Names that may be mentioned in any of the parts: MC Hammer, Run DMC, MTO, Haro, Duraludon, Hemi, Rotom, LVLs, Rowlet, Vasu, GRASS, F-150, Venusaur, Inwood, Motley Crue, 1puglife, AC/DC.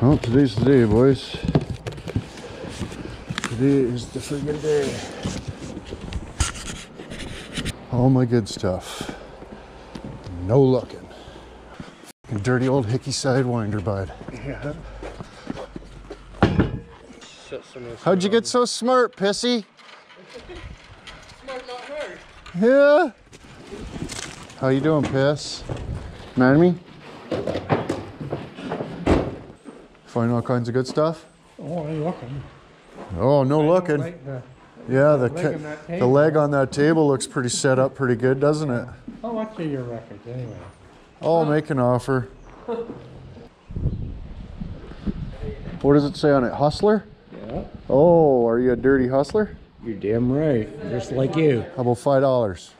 Well, today's the day, boys. Today is the friggin' day. All my good stuff. No luckin'. Dirty old hickey sidewinder, bud. Yeah. How'd you get so smart, pissy? Smart, not hard. Yeah. How you doing, piss? Mad at me? Find all kinds of good stuff? Oh, I ain't looking. Oh, no looking. Like the, yeah, the leg on that table looks pretty set up pretty good, doesn't it? I'll watch your records anyway. I'll make an offer. What does it say on it? Hustler? Yeah. Oh, are you a dirty hustler? You're damn right. Just like you. How about $5?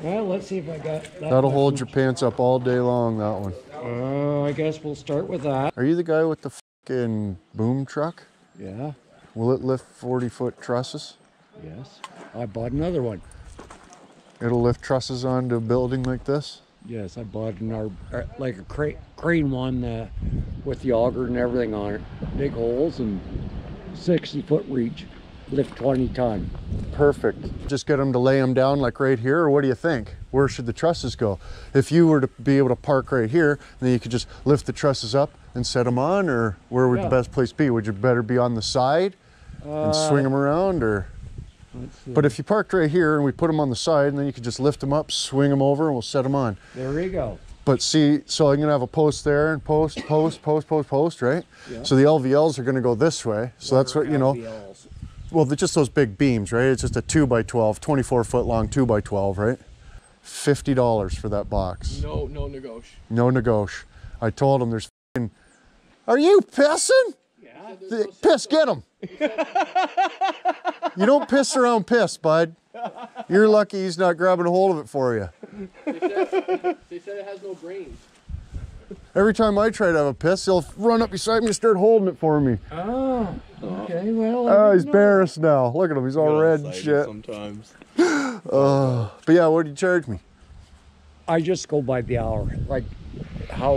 Well, let's see if I got that. That'll hold your pants up all day long, that one. I guess we'll start with that. Are you the guy with the fucking boom truck? Yeah. Will it lift 40-foot trusses? Yes. I bought another one. It'll lift trusses onto a building like this? Yes, I bought an like a crane one with the auger and everything on it. Big holes and 60-foot reach. Lift 20 ton. Perfect. Just get them to lay them down like right here, or what do you think? Where should the trusses go? If you were to be able to park right here, then you could just lift the trusses up and set them on, or where would the best place be? Would you better be on the side and swing them around, or? But if you parked right here and we put them on the side, and then you could just lift them up, swing them over, and we'll set them on. There we go. But see, so I'm gonna have a post there and post, post, post, post, post, right? Yeah. So the LVLs are gonna go this way. So that's what, you know. LVLs. Well, just those big beams, right? It's just a 2x12, 24-foot long 2x12, right? $50 for that box. No negotiation. No negotiation. I told him there's f***ing... Are you pissing? Yeah. Piss, get him. You don't piss around piss, bud. You're lucky he's not grabbing a hold of it for you. They said it has no brains. Every time I try to have a piss, he'll run up beside me and start holding it for me. Oh. Okay, well. Oh, he's embarrassed now. Look at him, he's all red and shit. Sometimes. But yeah, what do you charge me? I just go by the hour. Like, how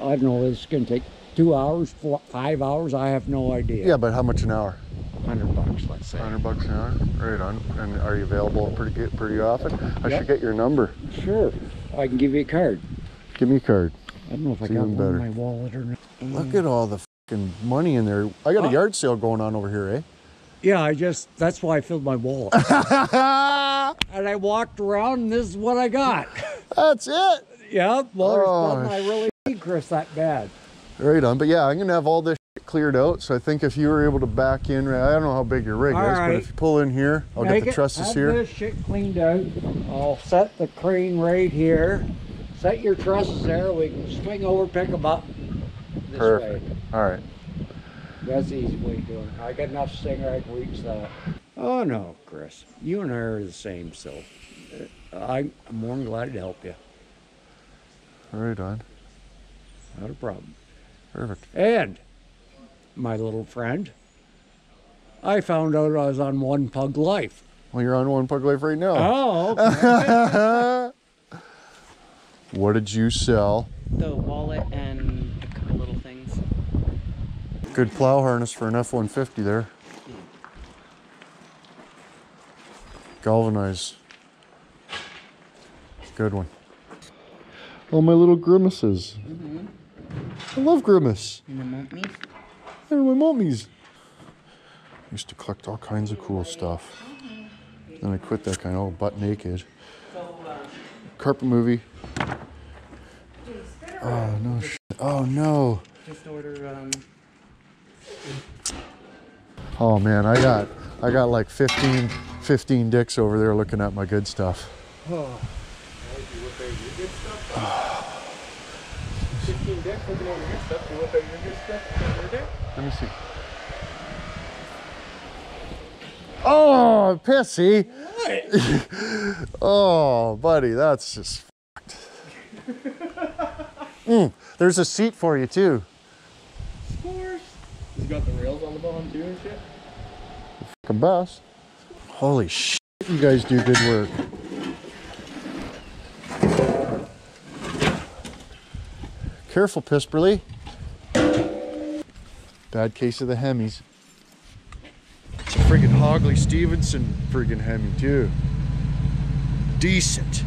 I don't know, it's gonna take 2 hours, 4, 5 hours, I have no idea. Yeah, but how much an hour? $100, let's say. $100 an hour, right on. And are you available pretty often? I should get your number. Sure, I can give you a card. Give me a card. I don't know if I got one in my wallet or not. Look at all the money in there. I got a yard sale going on over here, eh? Yeah, that's why I filled my wallet. And I walked around and this is what I got. That's it? Yeah, well, there's nothing I really need, Chris, that bad. Right on, but yeah, I'm gonna have all this shit cleared out, so I think if you were able to back in, I don't know how big your rig is, but if you pull in here, I'll get the trusses here. This shit cleaned out. I'll set the crane right here. Set your trusses there, we can swing over, pick them up. This perfect. Way. All right. That's the easy way to do it. I got enough stinger I can reach that. Oh no, Chris. You and I are the same, so I'm more than glad to help you. Right on. Not a problem. Perfect. And my little friend, I found out I was on 1puglife. Well, you're on 1puglife right now. Oh. Okay. What did you sell? The wallet and. Good plow harness for an F-150 there. Galvanized. Good one. All my little grimaces. I love Grimace. And the Montmies. And my Montmies. Used to collect all kinds of cool stuff. Then I quit that kind of butt naked. Carpet movie. Oh no! Oh no! Just order. Oh man, I got like 15 dicks over there looking at my good stuff. Oh. 15 dicks looking at your good stuff. You look at your good stuff. Let me see. Oh, pissy. What? Oh, buddy, that's just fucked. There's a seat for you too. He's got the rails on the bottom too and shit. The fucking bus. Holy shit, you guys do good work. Careful, Pisperly. Bad case of the Hemis. It's a friggin' Hogley Stevenson friggin' Hemi too. Decent.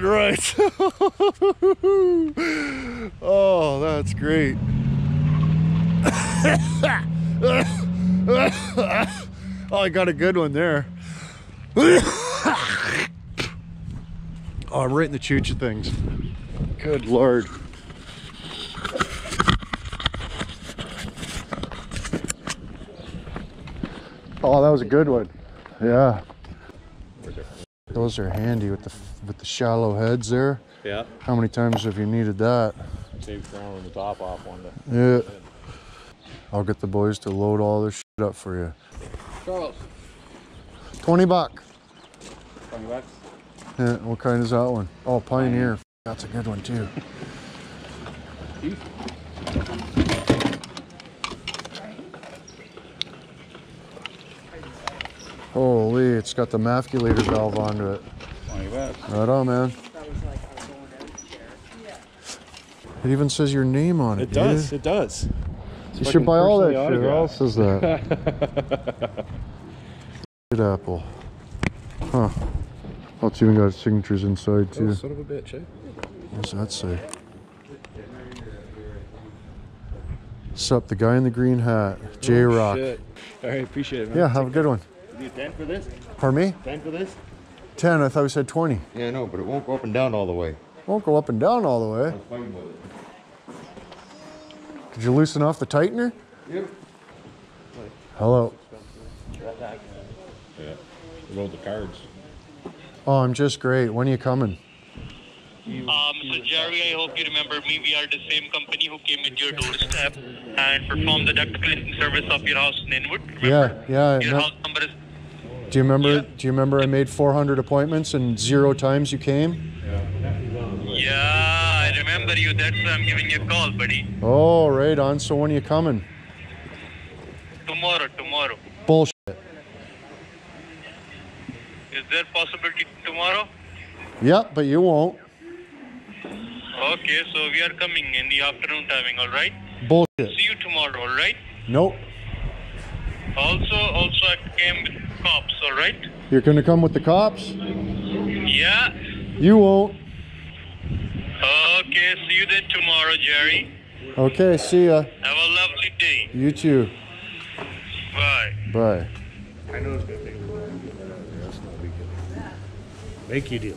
Right. Oh, that's great. Oh, I got a good one there. Oh, I'm right in the choo-choo things. Good Lord. Oh, that was a good one. Yeah. Those are handy with the shallow heads there. Yeah. How many times have you needed that? Save throwing the top off one day. Yeah. I'll get the boys to load all this shit up for you. Charles. 20 bucks. 20 bucks? Yeah, what kind is that one? Oh, Pioneer. That's a good one too. Holy, it's got the mafculator valve onto it. Right on, man. It even says your name on it. It does, dude. It does. You should buy all that shit. Who else says that? Good apple. Huh. Oh, it's even got signatures inside, too. Oh, son of a bitch, eh? What's that say? Sup, the guy in the green hat, J Rock. Oh, all right, appreciate it, man. Yeah, have a good one. You need 10 for this? Pardon me? 10 for this? 10, I thought we said 20. Yeah, I know, but it won't go up and down all the way. Won't go up and down all the way? I'm playing with it. Did you loosen off the tightener? Yep. Hello. Yeah, roll the cards. Oh, I'm just great. When are you coming? So Jerry, I hope you remember me. We are the same company who came into your doorstep and performed the duct cleansing service of your house in Inwood. Remember? Yeah, yeah. Your house number is... Do you remember? Yeah. Do you remember? I made 400 appointments and 0 times you came. Yeah, I remember you. That's why I'm giving you a call, buddy. Oh, right on. So when are you coming? Tomorrow. Bullshit. Is there possibility tomorrow? Yeah, but you won't. Okay, so we are coming in the afternoon timing. All right. Bullshit. See you tomorrow. All right. Nope. Also, I came with cops, all right? You're gonna come with the cops? Yeah. You won't. Okay, see you then tomorrow, Jerry. Okay, see ya. Have a lovely day. You too. Bye. Bye. I know it's gonna take a while. Make you deal.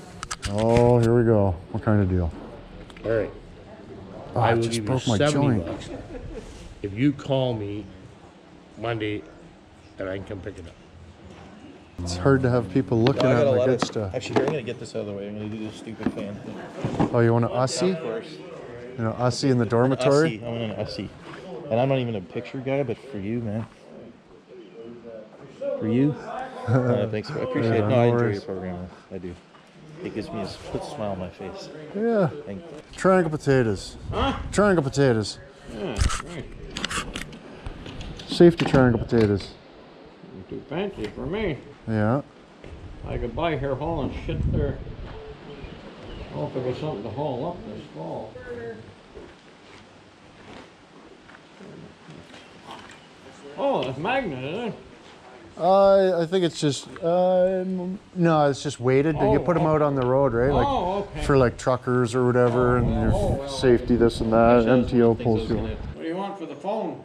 Oh, here we go. What kind of deal? All right. Oh, I will just give broke you my joint. $70 if you call me Monday, and I can come pick it up. It's hard to have people looking at the good stuff. Actually, here, I'm going to get this out of the way. I'm going to do this stupid fan thing. Oh, you want an Aussie? Of course. You know, Aussie in the dormitory? I want an Aussie. And I'm not even a picture guy, but for you, man. For you? Thanks. I appreciate it. No, I enjoy your program, man. I do. It gives me a split smile on my face. Yeah. Thank you. Triangle potatoes. Huh? Triangle potatoes. Yeah, right. Safety triangle potatoes. Too fancy for me. Yeah. I could buy here hauling shit there. I hope there was something to haul up this fall. Oh, that's magnet, isn't it? I think it's just no, it's just weighted. Oh, you put them out on the road, right? Like for like truckers or whatever, and your safety, this and that. MTO pulls you. What do you want for the phone?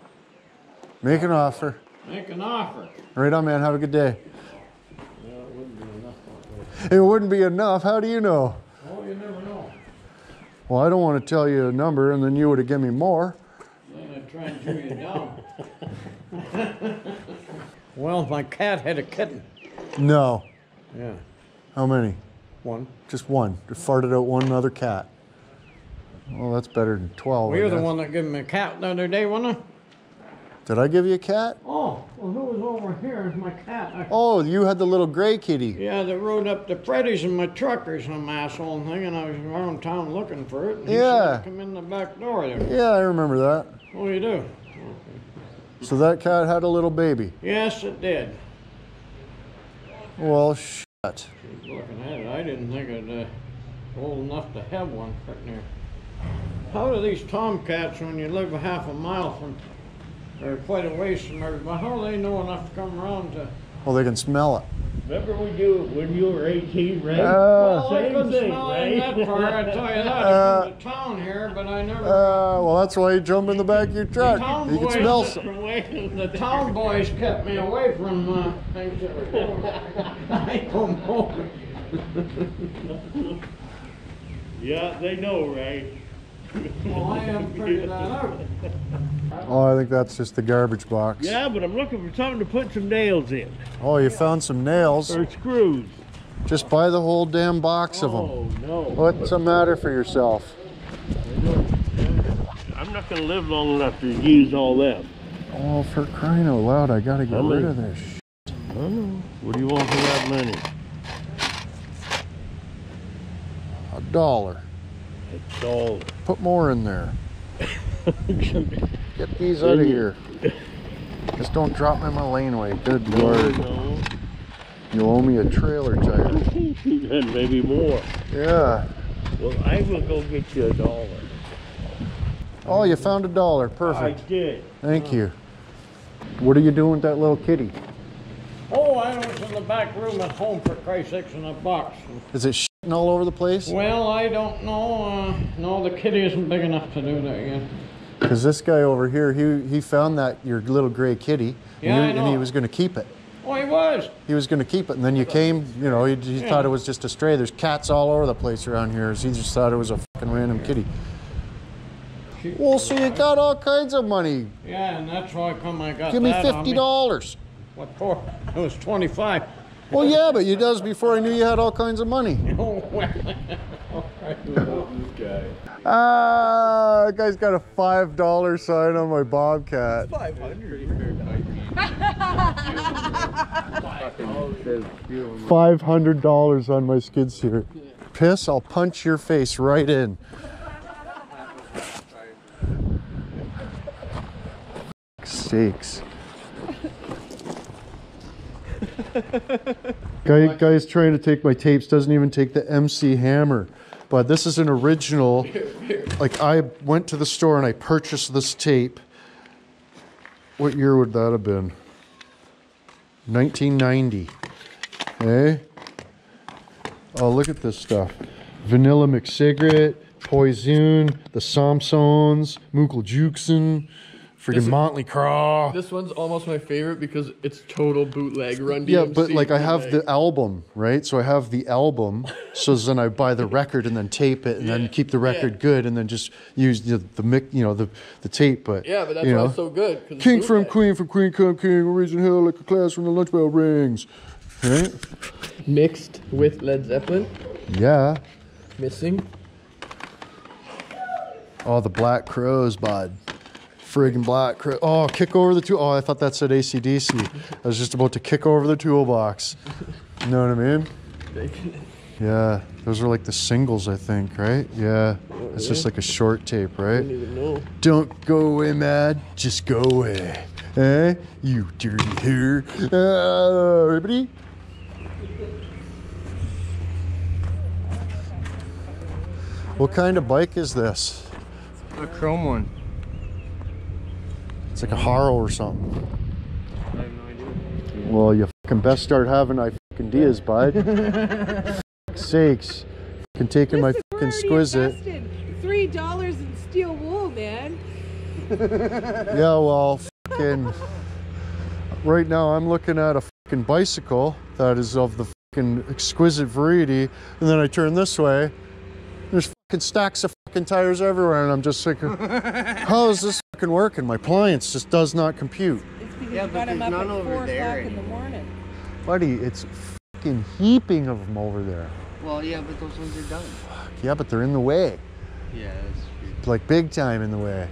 Make an offer. Make an offer. Right on, man. Have a good day. Yeah, it wouldn't be enough. It wouldn't be enough? How do you know? Oh, you never know. Well, I don't want to tell you a number, and then you would have given me more. Then I'd try and chew you down. Well, my cat had a kitten. No. Yeah. How many? One. Just one. Just farted out one other cat. Well, that's better than 12. Well, you're the one that gave me a cat the other day, wasn't I? Did I give you a cat? Oh, well, who was over here is my cat. Oh, you had the little gray kitty. Yeah, that rode up to Freddy's in my truck or some asshole thing, and I was around town looking for it. And yeah. He come in the back door there. Yeah, I remember that. Oh, you do? So that cat had a little baby. Yes, it did. Well, shit. Looking at it, I didn't think it old enough to have one right there. How do these tomcats, when you live a half a mile from, or quite a ways from everybody, how do they know enough to come around to? Well, they can smell it. Remember we do when you were 18, right? Well, I couldn't smell it in that part, I tell you that. I come to town here, but I never... well, that's why you jump in the back of your truck. You can smell some. The town boys kept me away from things that were going on. I don't know. Yeah, they know, right? Well, I haven't figured that out. Oh, I think that's just the garbage box. Yeah, but I'm looking for something to put some nails in. Oh, you found some nails. Or screws. Just buy the whole damn box of them. Oh, no. What's the matter for yourself? I'm not going to live long enough to use all that. Oh, for crying out loud, I got to get rid of this shit. I don't know. What do you want for that money? $1. $1. Put more in there. Get these out of here. Just don't drop them in my laneway. Good Lord. No. You owe me a trailer tire. And maybe more. Yeah. Well, I will go get you $1. Oh, you found $1. Perfect. I did. Thank you. What are you doing with that little kitty? Oh, I was in the back room at home, for Christ's sakes, in a box. Is it shitting all over the place? Well, I don't know. No, the kitty isn't big enough to do that yet. Because this guy over here, he found that your little gray kitty, yeah, and he was going to keep it. Oh, he was. He was going to keep it, and then you came. You know, he thought it was just a stray. There's cats all over the place around here. So he just thought it was a fucking random kitty. Well, so you got all kinds of money. Yeah, and that's why I got. Give me that $50. What for? It was 25. Well, yeah, but you does before I knew you had all kinds of money. Oh, well. Ah, that guy's got a $5 sign on my Bobcat. 500. $500 on my skid steer. Piss, I'll punch your face right in. Sakes. Guy's trying to take my tapes, doesn't even take the MC Hammer. But this is an original. Like, I went to the store and I purchased this tape. What year would that have been? 1990. Hey? Oh, look at this stuff. Vanilla McCigarette, Poison, the Samsons, Mookel Jukeson. Freaking Motley Crue. This one's almost my favorite because it's total bootleg Run DMC. Yeah, but like bootleg. I have the album, right? So I have the album. So then I buy the record and then tape it and then keep the record good and then just use the tape. But yeah, but that's why it's so good. King from Queen, come King, Region Hill, like a class when the lunch bell rings. Right? Mixed with Led Zeppelin. Yeah. Missing. Oh, the Black Crowes, bud. Friggin' Black Crowes. Oh, kick over the tool. Oh, I thought that said AC/DC. I was just about to kick over the toolbox. You know what I mean? Yeah, those were like the singles, I think, right? Yeah, it's just like a short tape, right? I didn't even know. Don't go away, mad. Just go away. Eh? You dirty hair. Ribbity. What kind of bike is this? A chrome one. It's like a Haro or something. I have no idea. Well, you fucking best start having ideas, bud. For sakes. Fucking taking my fucking squizzit. $3 in steel wool, man. Yeah, well, fucking. Right now, I'm looking at a fucking bicycle that is of the fucking exquisite variety. And then I turn this way. There's fucking stacks of fucking tires everywhere, and I'm just like, how is this fucking working? My appliance just does not compute. It's because you got them up at 4 o'clock in the morning. Buddy, it's fucking heaping of them over there. Well, yeah, but those ones are done. Fuck, yeah, but they're in the way. Yeah, that's true. Like big time in the way.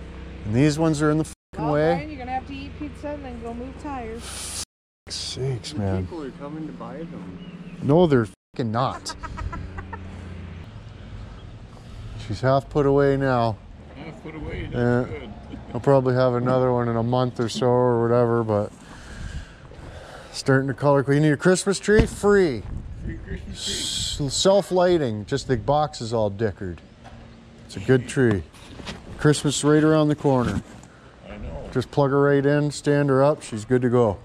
And these ones are in the fucking way. Ryan, you're gonna have to eat pizza 7 and go move tires. Sakes, man. People are coming to buy them. No, they're fucking not. She's half put away now. Half put away, that's good. I'll probably have another one in a month or so or whatever, but starting to color. You need a Christmas tree? Free. Free Christmas tree. Self-lighting, just the box is all dickered. It's a good tree. Christmas right around the corner. I know. Just plug her right in, stand her up, she's good to go.